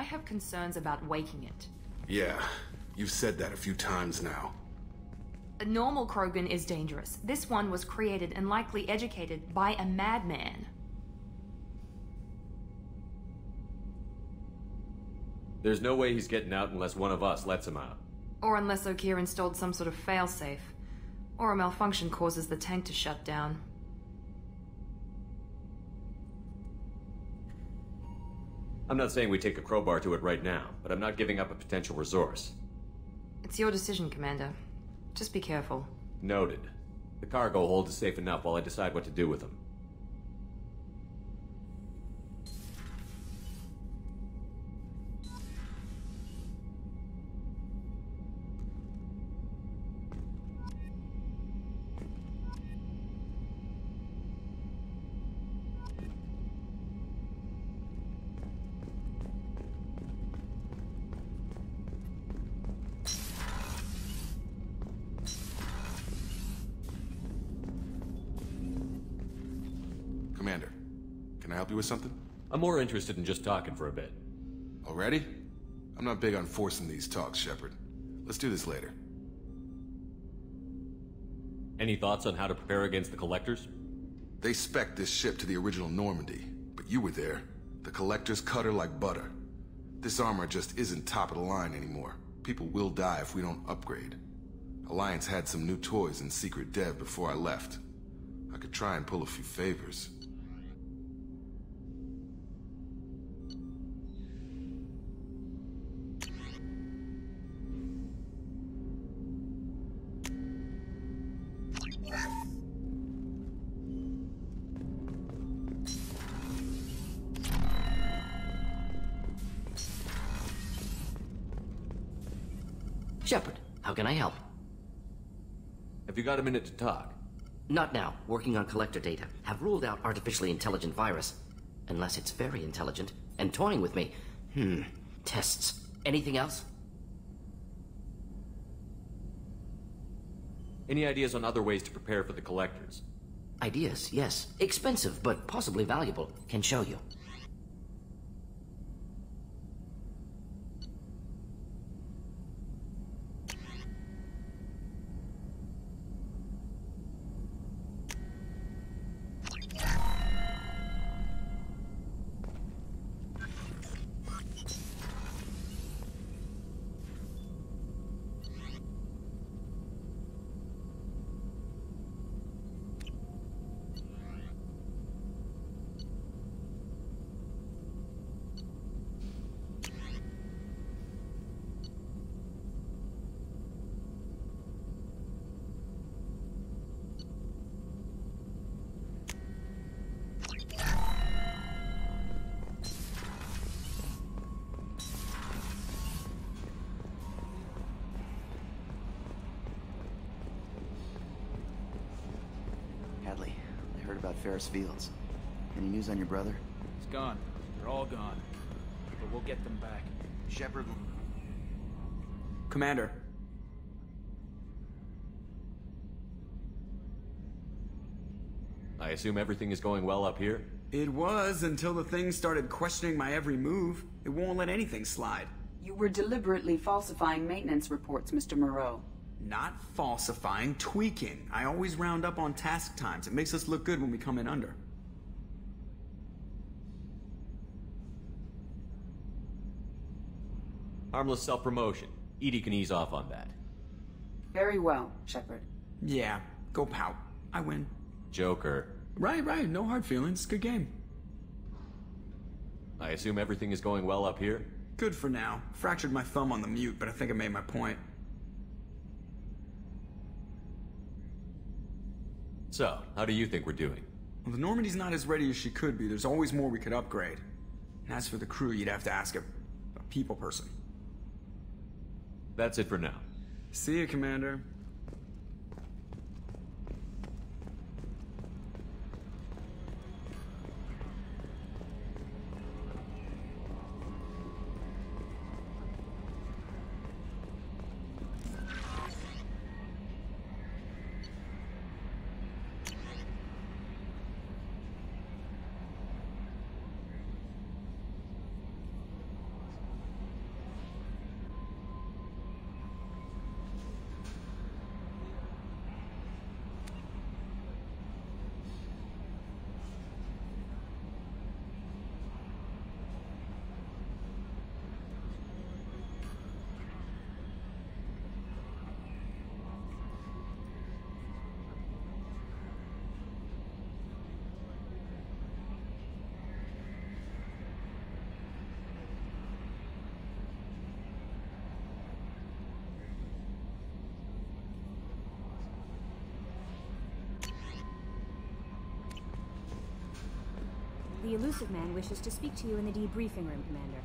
I have concerns about waking it. Yeah, you've said that a few times now. A normal Krogan is dangerous. This one was created and likely educated by a madman. There's no way he's getting out unless one of us lets him out. Or unless Okeer installed some sort of failsafe. Or a malfunction causes the tank to shut down. I'm not saying we take a crowbar to it right now, but I'm not giving up a potential resource. It's your decision, Commander. Just be careful. Noted. The cargo hold is safe enough while I decide what to do with them. With something? I'm more interested in just talking for a bit. Already? I'm not big on forcing these talks, Shepard. Let's do this later. Any thoughts on how to prepare against the Collectors? They spec'd this ship to the original Normandy, but you were there. The Collectors cut her like butter. This armor just isn't top of the line anymore. People will die if we don't upgrade. Alliance had some new toys in secret dev before I left. I could try and pull a few favors. Shepard, how can I help? Have you got a minute to talk? Not now. Working on collector data. Have ruled out artificially intelligent virus. Unless it's very intelligent and toying with me. Tests. Anything else? Any ideas on other ways to prepare for the Collectors? Ideas, yes. Expensive, but possibly valuable. Can show you. Ferris Fields. Any news on your brother? He's gone. They're all gone. But we'll get them back. Shepard. Commander. I assume everything is going well up here? It was, until the thing started questioning my every move. It won't let anything slide. You were deliberately falsifying maintenance reports, Mr. Moreau. Not falsifying, tweaking. I always round up on task times. It makes us look good when we come in under. Harmless self-promotion. Edie can ease off on that. Very well, Shepard. Yeah, go pout. I win. Joker. Right. No hard feelings. Good game. I assume everything is going well up here? Good for now. Fractured my thumb on the mute, but I think I made my point. So, how do you think we're doing? Well, the Normandy's not as ready as she could be. There's always more we could upgrade. And as for the crew, you'd have to ask a people person. That's it for now. See you, Commander. The Illusive Man wishes to speak to you in the debriefing room, Commander.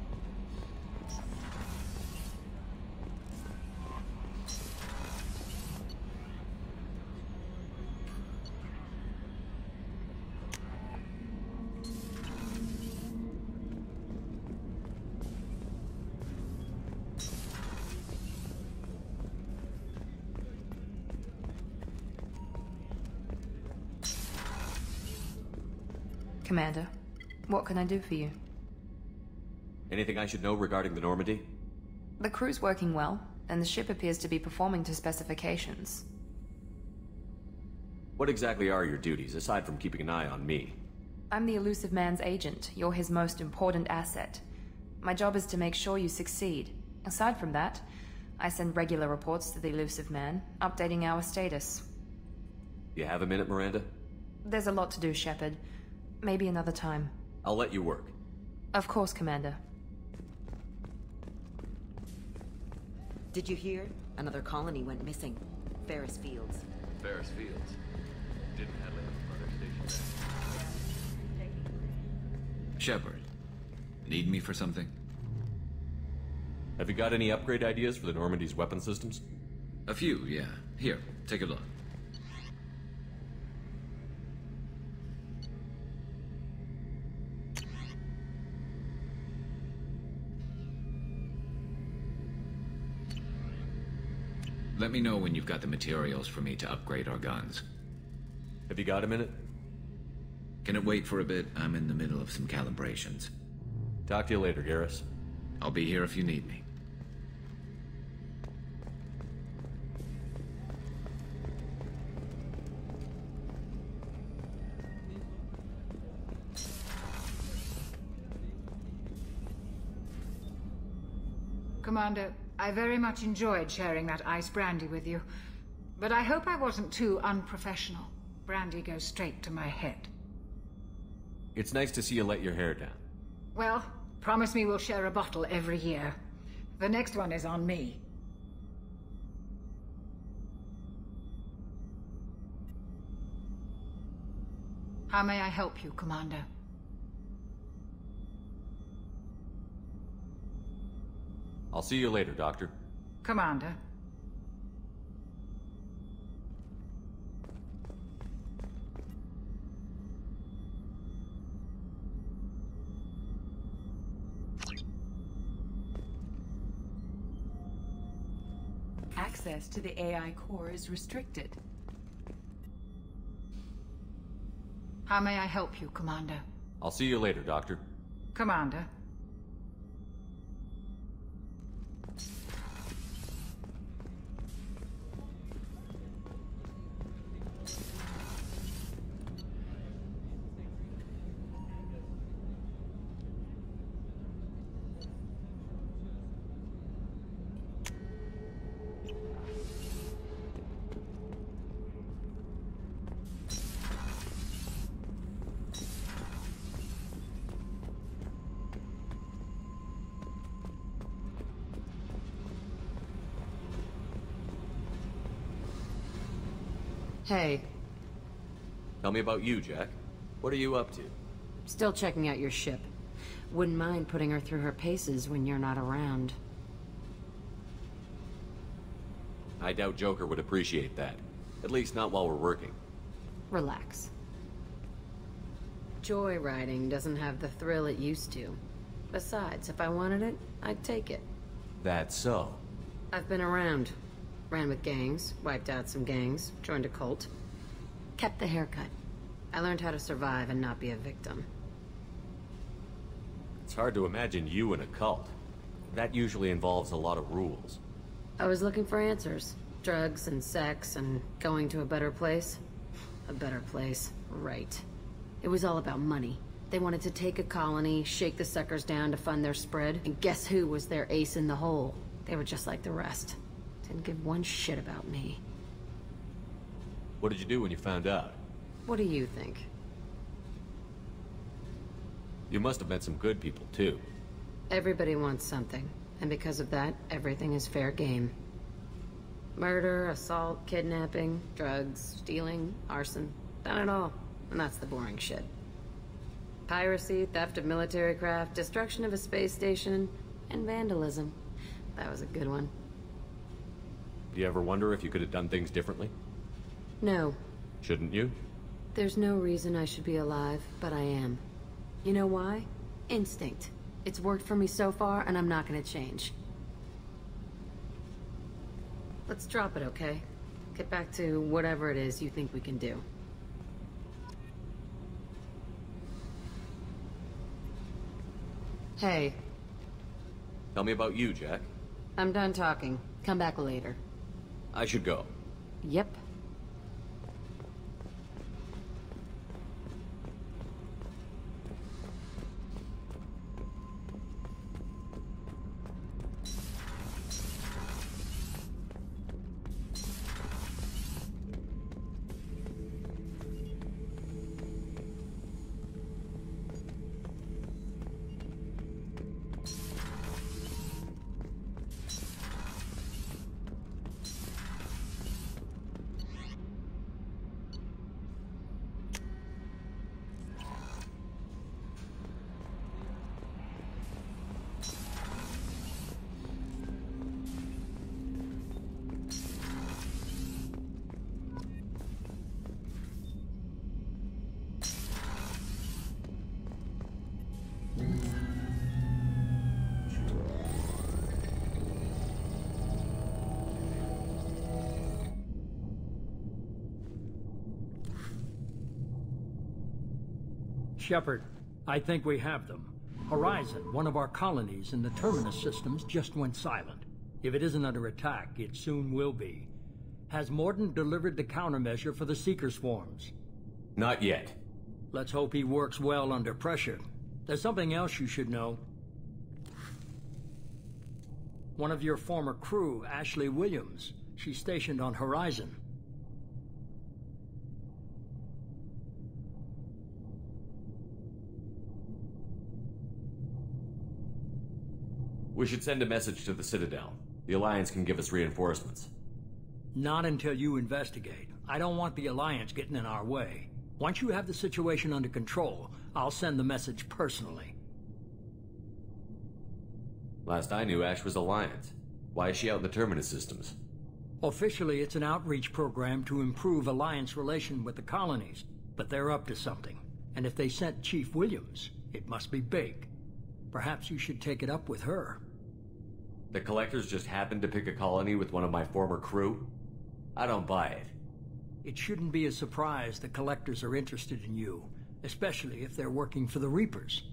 Commander, what can I do for you? Anything I should know regarding the Normandy? The crew's working well, and the ship appears to be performing to specifications. What exactly are your duties, aside from keeping an eye on me? I'm the Illusive Man's agent. You're his most important asset. My job is to make sure you succeed. Aside from that, I send regular reports to the Illusive Man, updating our status. You have a minute, Miranda? There's a lot to do, Shepard. Maybe another time. I'll let you work. Of course, Commander. Did you hear? Another colony went missing. Ferris Fields. Ferris Fields? Didn't Hadley have a station? Shepard, need me for something? Have you got any upgrade ideas for the Normandy's weapon systems? A few, yeah. Here, take a look. Let me know when you've got the materials for me to upgrade our guns. Have you got a minute? Can it wait for a bit? I'm in the middle of some calibrations. Talk to you later, Garrus. I'll be here if you need me. Commander, I very much enjoyed sharing that ice brandy with you, but I hope I wasn't too unprofessional. Brandy goes straight to my head. It's nice to see you let your hair down. Well, promise me we'll share a bottle every year. The next one is on me. How may I help you, Commander? I'll see you later, Doctor. Commander. Access to the AI core is restricted. How may I help you, Commander? I'll see you later, Doctor. Commander. Hey. Tell me about you, Jack. What are you up to? Still checking out your ship. Wouldn't mind putting her through her paces when you're not around. I doubt Joker would appreciate that. At least not while we're working. Relax. Joyriding doesn't have the thrill it used to. Besides, if I wanted it, I'd take it. That's so. I've been around. Ran with gangs, wiped out some gangs, joined a cult. Kept the haircut. I learned how to survive and not be a victim. It's hard to imagine you in a cult. That usually involves a lot of rules. I was looking for answers. Drugs and sex and going to a better place. A better place, right. It was all about money. They wanted to take a colony, shake the suckers down to fund their spread, and guess who was their ace in the hole? They were just like the rest. Didn't give one shit about me. What did you do when you found out? What do you think? You must have met some good people, too. Everybody wants something, and because of that, everything is fair game. Murder, assault, kidnapping, drugs, stealing, arson, done it all. And that's the boring shit. Piracy, theft of military craft, destruction of a space station, and vandalism. That was a good one. Do you ever wonder if you could have done things differently? No. Shouldn't you? There's no reason I should be alive, but I am. You know why? Instinct. It's worked for me so far, and I'm not gonna change. Let's drop it, okay? Get back to whatever it is you think we can do. Hey. Tell me about you, Jack. I'm done talking. Come back later. I should go. Yep. Shepard, I think we have them. Horizon, one of our colonies in the Terminus systems, just went silent. If it isn't under attack, it soon will be. Has Mordin delivered the countermeasure for the Seeker swarms? Not yet. Let's hope he works well under pressure. There's something else you should know. One of your former crew, Ashley Williams, she's stationed on Horizon. We should send a message to the Citadel. The Alliance can give us reinforcements. Not until you investigate. I don't want the Alliance getting in our way. Once you have the situation under control, I'll send the message personally. Last I knew, Ash was Alliance. Why is she out in the Terminus systems? Officially, it's an outreach program to improve Alliance relation with the colonies, but they're up to something. And if they sent Chief Williams, it must be big. Perhaps you should take it up with her. The Collectors just happened to pick a colony with one of my former crew? I don't buy it. It shouldn't be a surprise the Collectors are interested in you, especially if they're working for the Reapers.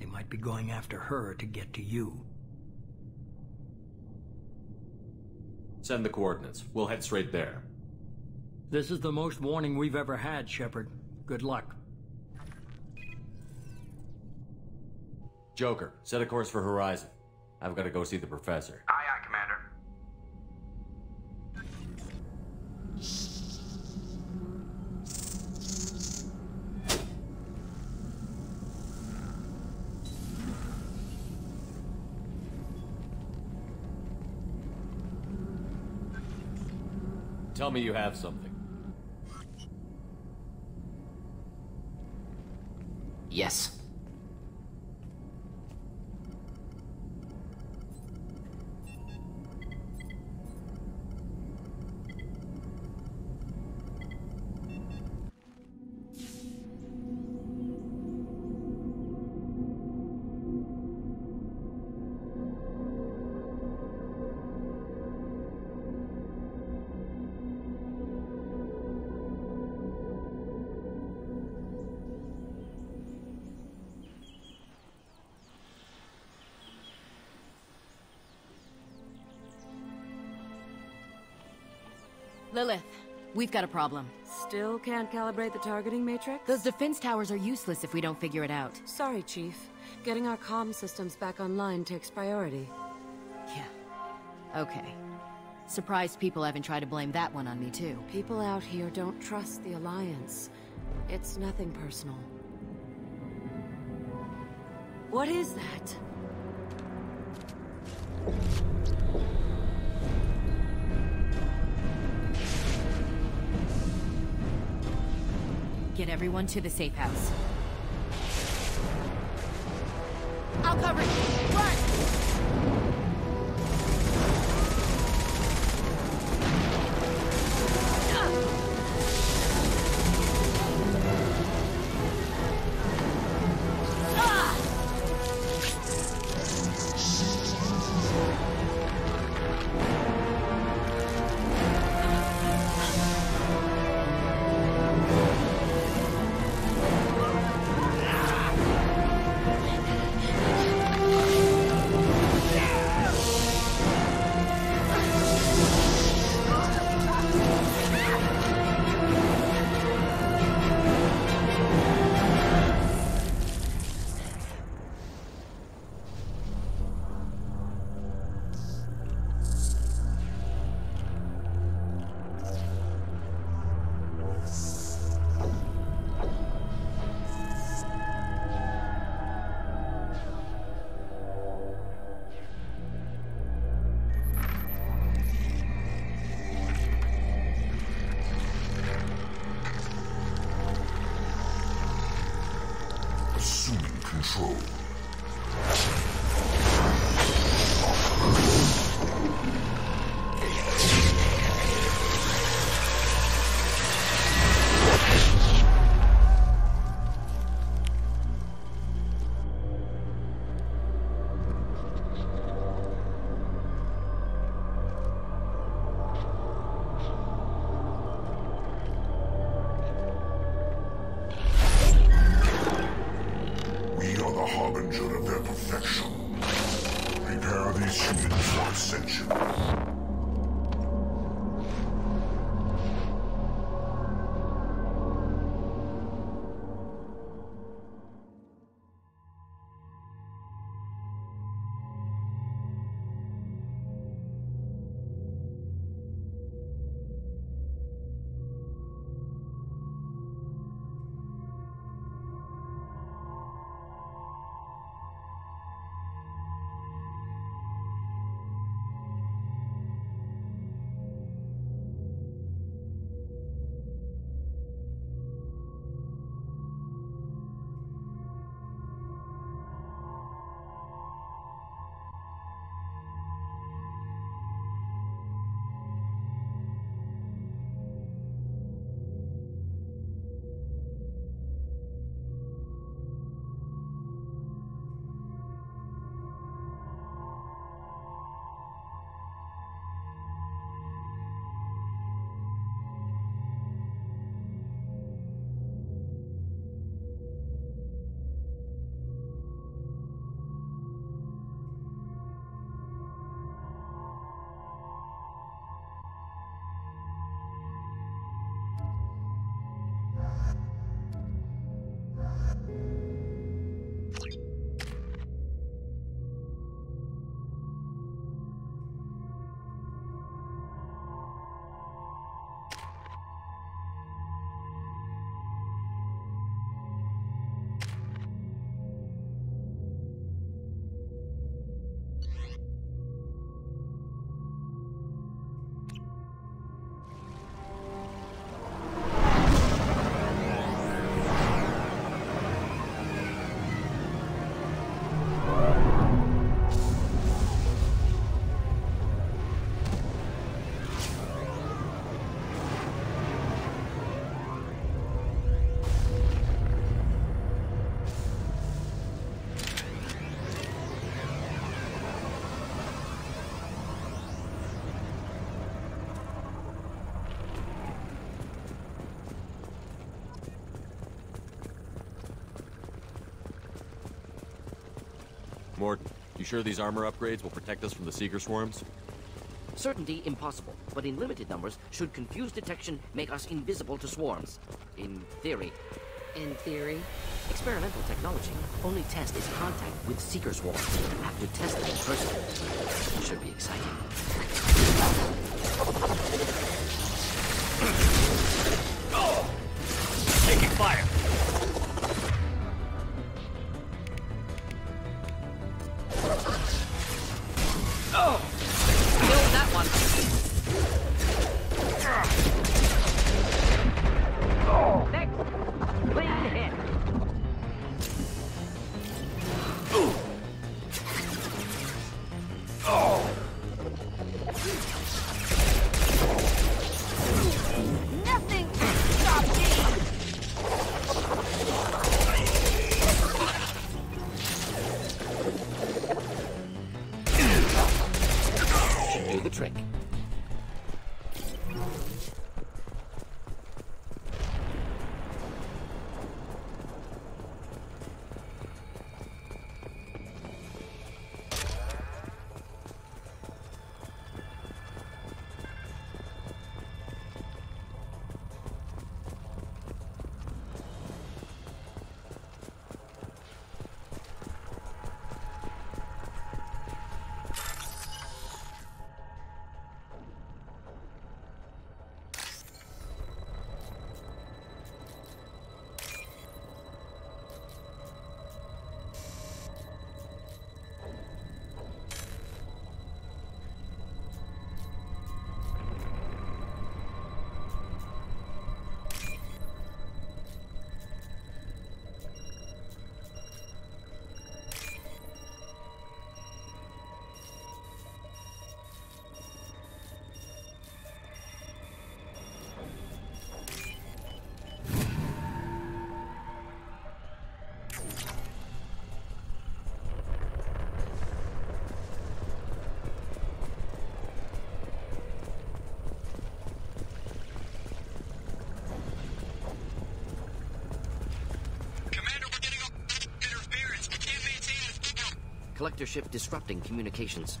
They might be going after her to get to you. Send the coordinates. We'll head straight there. This is the most warning we've ever had, Shepard. Good luck. Joker, set a course for Horizon. I've got to go see the Professor. Aye, aye, Commander. Tell me you have something. Yes. Lilith, we've got a problem. Still can't calibrate the targeting matrix? Those defense towers are useless if we don't figure it out. Sorry, Chief. Getting our comm systems back online takes priority. Yeah. Okay. Surprised people haven't tried to blame that one on me, too. People out here don't trust the Alliance. It's nothing personal. What is that? Get everyone to the safe house. I'll cover you. Run! Mordin, you sure these armor upgrades will protect us from the Seeker swarms? Certainty impossible, but in limited numbers should confuse detection, make us invisible to swarms. In theory. In theory? Experimental technology only test is contact with Seeker swarms. Have to test them in person. Should be exciting. Oh! Taking fire! Collector ship disrupting communications.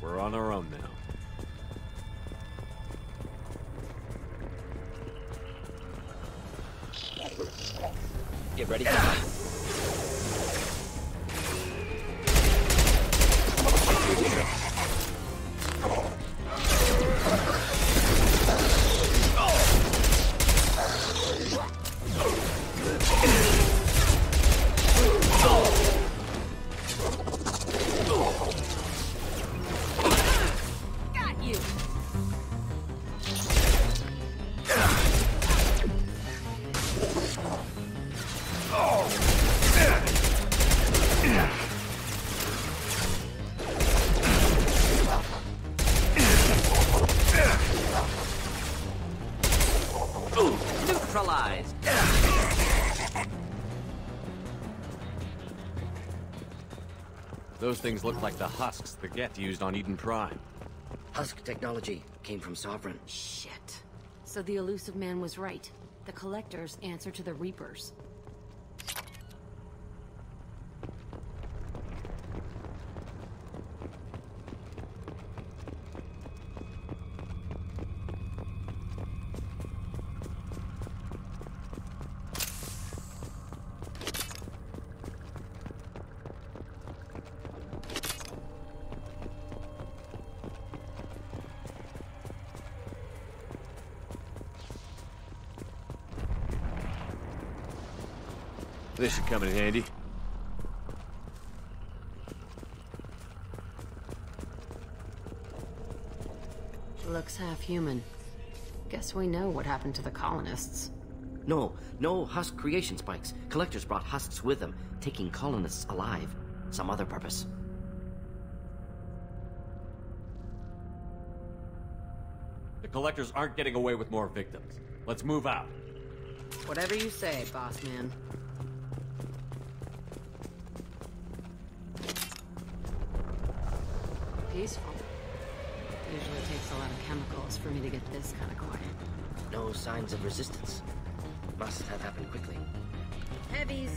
We're on our own now. Get ready. Those things look like the husks the Geth used on Eden Prime. Husk technology came from Sovereign. Shit. So the Illusive Man was right. The Collectors answer to the Reapers. This should come in handy. Looks half human. Guess we know what happened to the colonists. No husk creation spikes. Collectors brought husks with them, taking colonists alive. Some other purpose. The Collectors aren't getting away with more victims. Let's move out. Whatever you say, boss man. Peaceful. It usually takes a lot of chemicals for me to get this kind of quiet. No signs of resistance. Must have happened quickly. Heavies!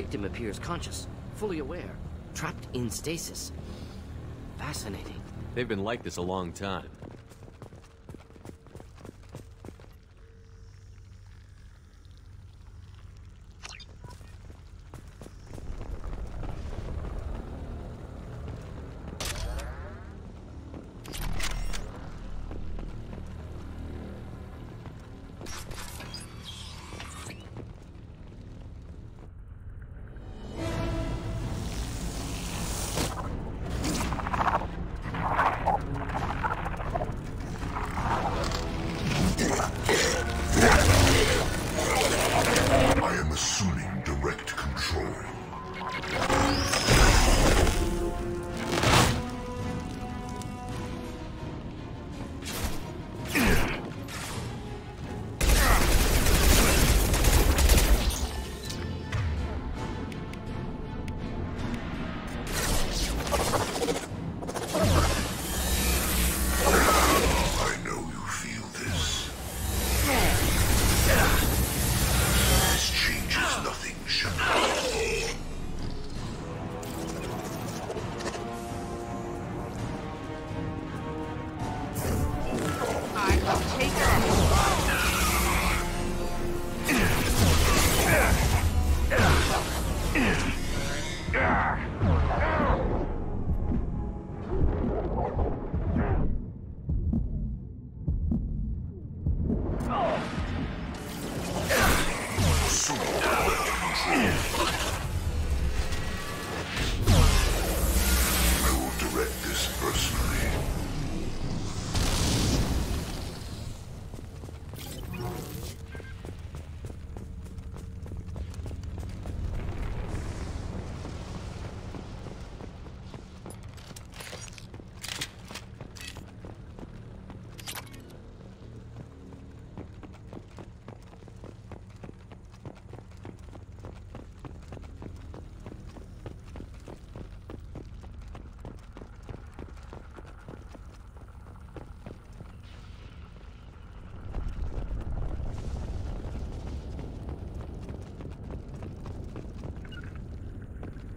victim appears conscious, fully aware, trapped in stasis. Fascinating. They've been like this a long time.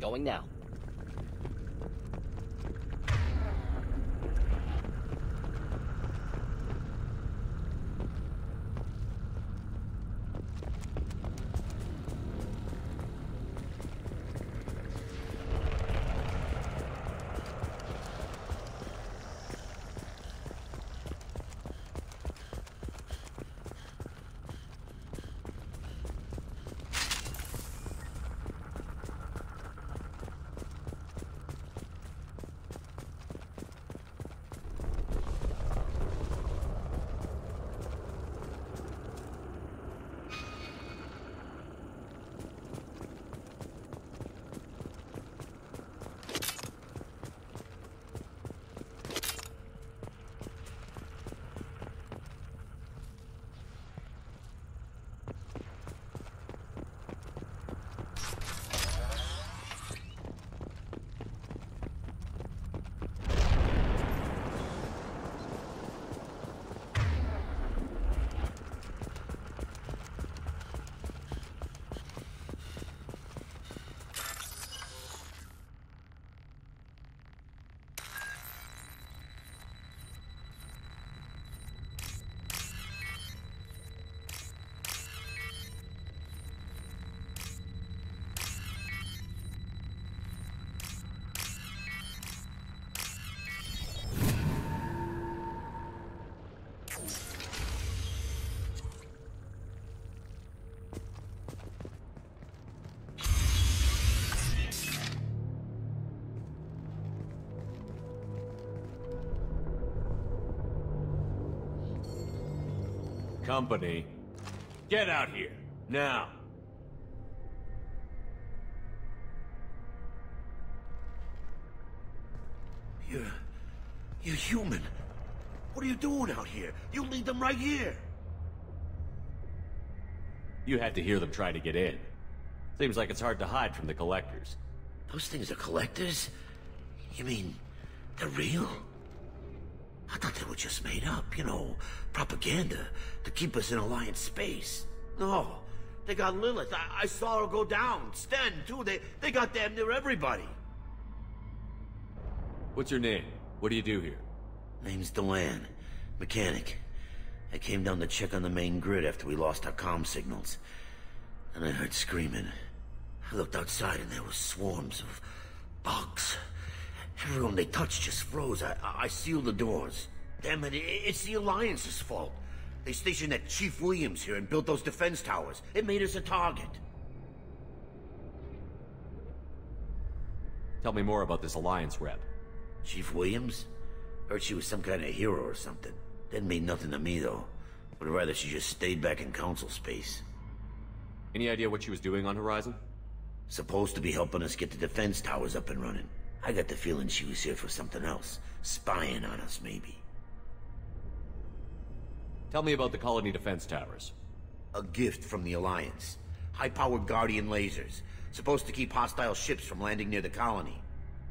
Going now. Company, get out here, now! You're human. What are you doing out here? You lead them right here! You had to hear them try to get in. Seems like it's hard to hide from the Collectors. Those things are Collectors? You mean, they're real? I thought they were just made up, you know, propaganda, to keep us in Alliance space. No, They got Lilith. I saw her go down. Sten, too. They got damn near everybody. What's your name? What do you do here? Name's Delan. Mechanic. I came down to check on the main grid after we lost our comm signals. And I heard screaming. I looked outside and there were swarms of bugs. Everyone they touched just froze. I sealed the doors. Damn it, it's the Alliance's fault. They stationed that Chief Williams here and built those defense towers. It made us a target. Tell me more about this Alliance rep. Chief Williams? Heard she was some kind of hero or something. Didn't mean nothing to me, though. Would rather she just stayed back in council space. Any idea what she was doing on Horizon? Supposed to be helping us get the defense towers up and running. I got the feeling she was here for something else. Spying on us, maybe. Tell me about the colony defense towers. A gift from the Alliance. High-powered Guardian lasers. Supposed to keep hostile ships from landing near the colony.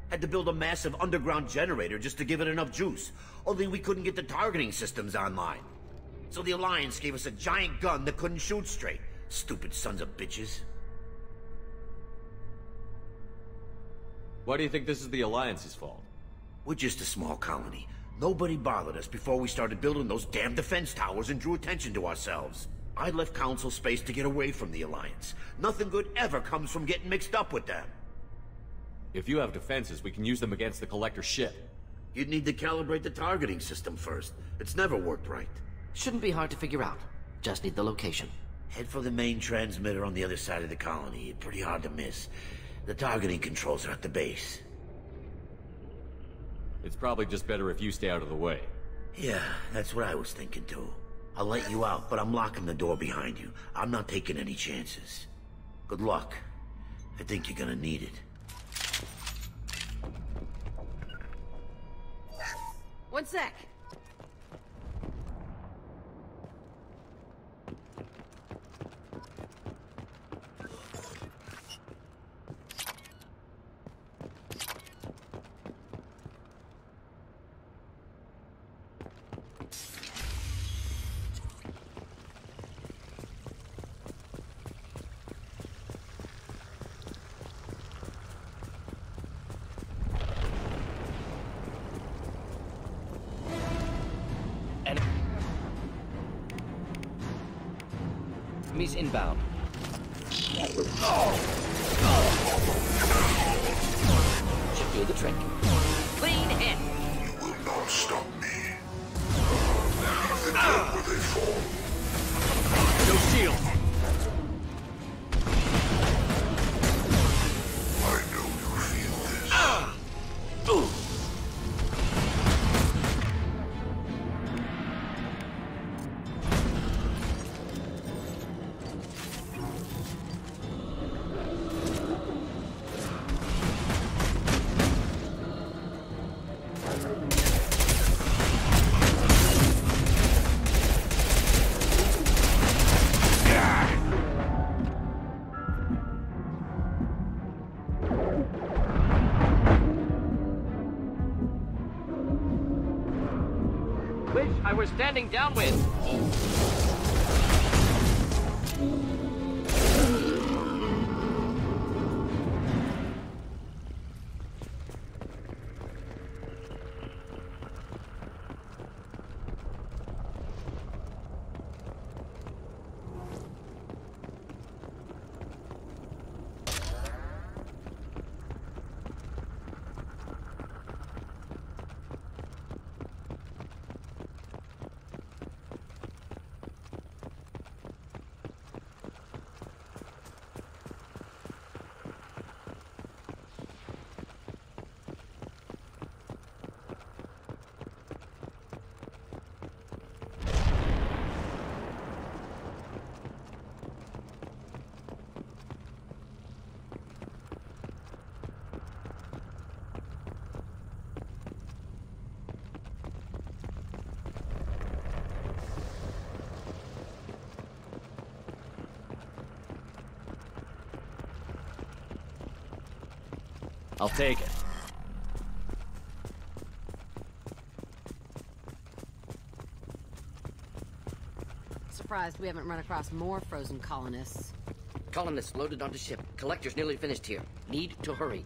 Had to build a massive underground generator just to give it enough juice. Only we couldn't get the targeting systems online. So the Alliance gave us a giant gun that couldn't shoot straight. Stupid sons of bitches. Why do you think this is the Alliance's fault? We're just a small colony. Nobody bothered us before we started building those damn defense towers and drew attention to ourselves. I left council space to get away from the Alliance. Nothing good ever comes from getting mixed up with them. If you have defenses, we can use them against the Collector ship. You'd need to calibrate the targeting system first. It's never worked right. Shouldn't be hard to figure out. Just need the location. Head for the main transmitter on the other side of the colony. Pretty hard to miss. The targeting controls are at the base. It's probably just better if you stay out of the way. Yeah, that's what I was thinking too. I'll let you out, but I'm locking the door behind you. I'm not taking any chances. Good luck. I think you're gonna need it. One sec. Inbound. Oh. Should do the trick. Clean hit. You will not stop me. They where they fall. No shield. I know you feel this. Standing downwind. I'll take it. Surprised we haven't run across more frozen colonists. Colonists loaded onto ship. Collectors nearly finished here. Need to hurry.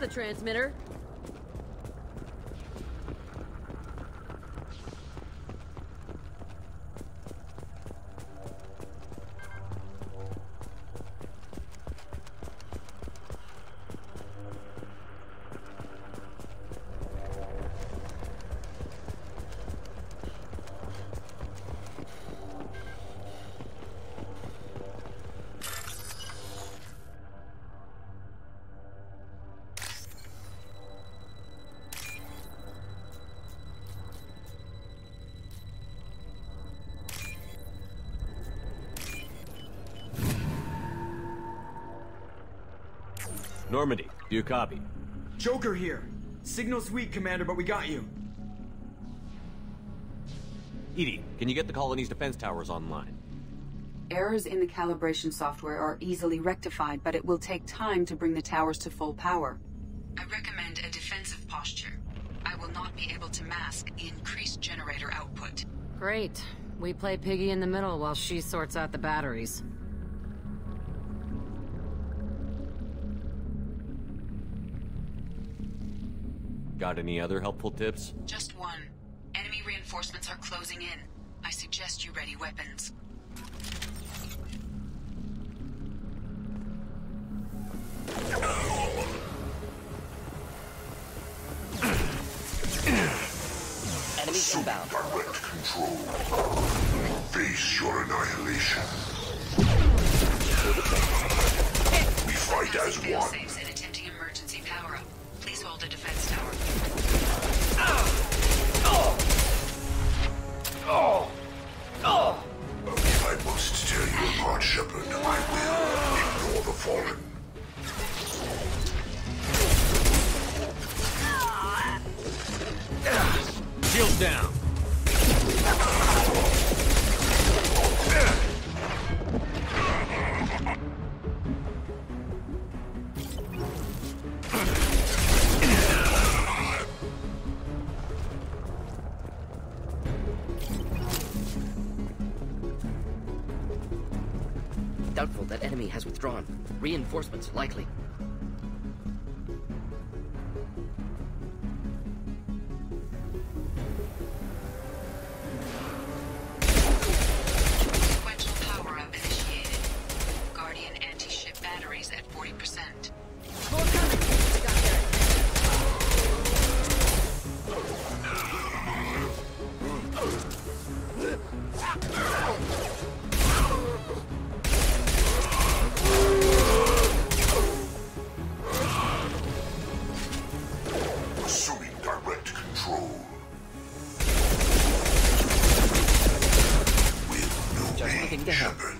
The transmitter. Normandy, do you copy? Joker here. Signal's weak, Commander, but we got you. Edie, can you get the colony's defense towers online? Errors in the calibration software are easily rectified, but it will take time to bring the towers to full power. I recommend a defensive posture. I will not be able to mask the increased generator output. Great. We play piggy in the middle while she sorts out the batteries. Got any other helpful tips? Just one. Enemy reinforcements are closing in. I suggest you ready weapons. Enemy inbound. Direct control. Face your annihilation. We fight as one. I must tell you apart, Shepard. I will ignore the fallen. Shields down. Doubtful that enemy has withdrawn. Reinforcements likely. to help. Shepard.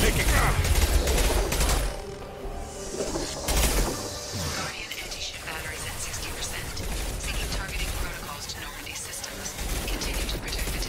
Take it up. Guardian anti-ship batteries at 60%. Seeking targeting protocols to Normandy systems. Continue to protect the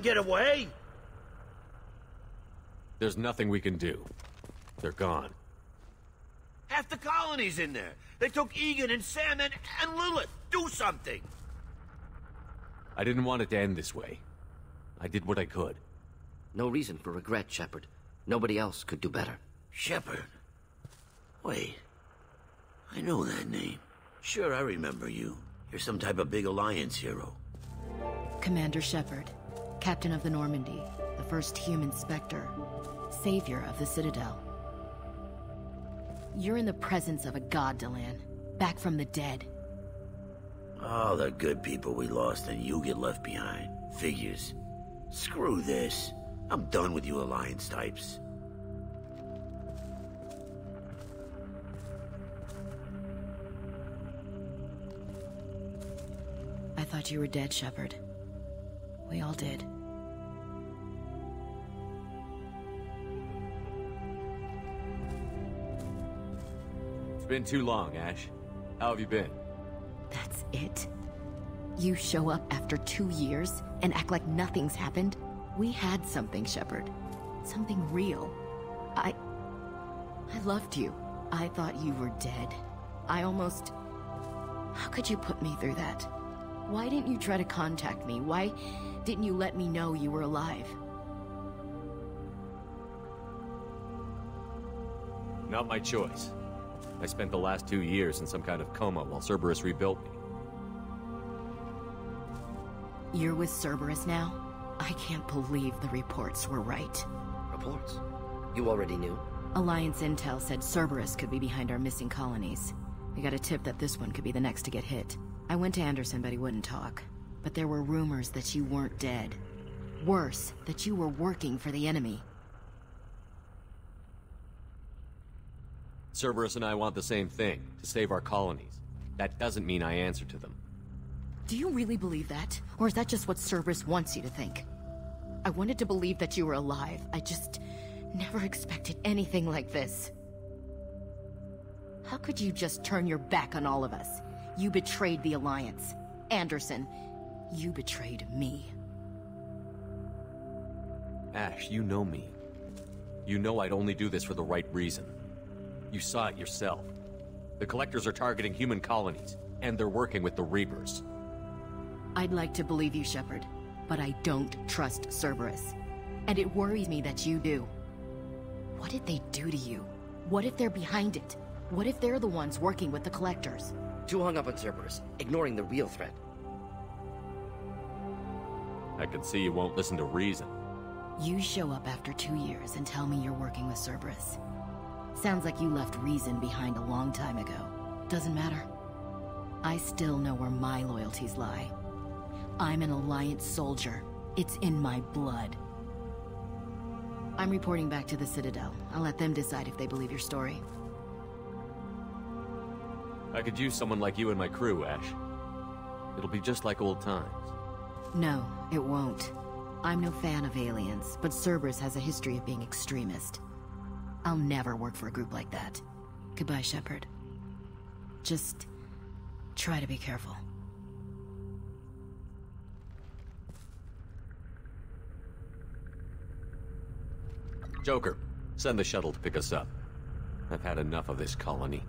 Get away! There's nothing we can do. They're gone. Half the colony's in there. They took Egan and Sam and Lilith. Do something! I didn't want it to end this way. I did what I could. No reason for regret, Shepard. Nobody else could do better. Shepard? Wait. I know that name. Sure, I remember you. You're some type of big alliance hero. Commander Shepard. Captain of the Normandy, the first human Spectre, savior of the Citadel. You're in the presence of a god, Delan, back from the dead. All the good people we lost and you get left behind. Figures. Screw this. I'm done with you alliance types. I thought you were dead, Shepard. We all did. It's been too long, Ash. How have you been? That's it. You show up after 2 years and act like nothing's happened? We had something, Shepard. Something real. I loved you. I thought you were dead. I almost... How could you put me through that? Why didn't you try to contact me? Why didn't you let me know you were alive? Not my choice. I spent the last 2 years in some kind of coma while Cerberus rebuilt me. You're with Cerberus now? I can't believe the reports were right. Reports? You already knew? Alliance intel said Cerberus could be behind our missing colonies. I got a tip that this one could be the next to get hit. I went to Anderson, but he wouldn't talk. But there were rumors that you weren't dead. Worse, that you were working for the enemy. Cerberus and I want the same thing, to save our colonies. That doesn't mean I answer to them. Do you really believe that? Or is that just what Cerberus wants you to think? I wanted to believe that you were alive. I just never expected anything like this. How could you just turn your back on all of us? You betrayed the Alliance. Anderson, you betrayed me. Ash, you know me. You know I'd only do this for the right reason. You saw it yourself. The Collectors are targeting human colonies, and they're working with the Reapers. I'd like to believe you, Shepard, but I don't trust Cerberus. And it worries me that you do. What did they do to you? What if they're behind it? What if they're the ones working with the Collectors? Too hung up on Cerberus, ignoring the real threat. I can see you won't listen to reason. You show up after 2 years and tell me you're working with Cerberus. Sounds like you left reason behind a long time ago. Doesn't matter. I still know where my loyalties lie. I'm an Alliance soldier. It's in my blood. I'm reporting back to the Citadel. I'll let them decide if they believe your story. I could use someone like you and my crew, Ash. It'll be just like old times. No, it won't. I'm no fan of aliens, but Cerberus has a history of being extremist. I'll never work for a group like that. Goodbye, Shepard. Just try to be careful. Joker, send the shuttle to pick us up. I've had enough of this colony.